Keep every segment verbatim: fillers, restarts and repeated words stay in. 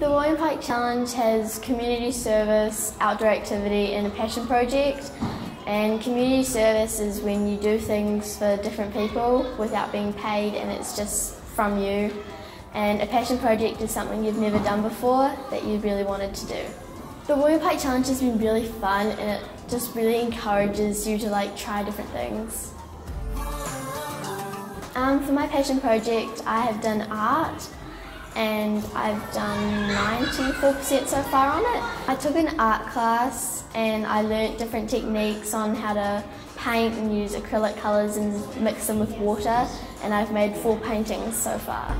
The William Pike Challenge has community service, outdoor activity and a passion project. And community service is when you do things for different people without being paid and it's just from you. And a passion project is something you've never done before that you really wanted to do. The William Pike Challenge has been really fun and it just really encourages you to like try different things. Um, for my passion project I have done art and I've done ninety-four percent so far on it. I took an art class and I learnt different techniques on how to paint and use acrylic colours and mix them with water, and I've made four paintings so far.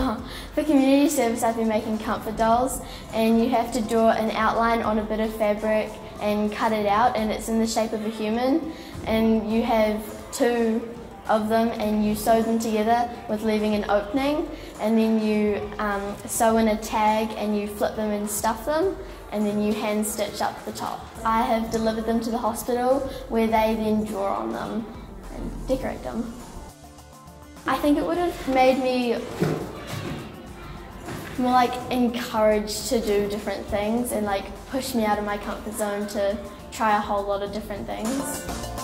Oh, for community service I've been making comfort dolls, and you have to draw an outline on a bit of fabric and cut it out, and it's in the shape of a human, and you have two of them and you sew them together with leaving an opening, and then you um, sew in a tag and you flip them and stuff them, and then you hand stitch up the top. I have delivered them to the hospital where they then draw on them and decorate them. I think it would have made me more like encouraged to do different things and like pushed me out of my comfort zone to try a whole lot of different things.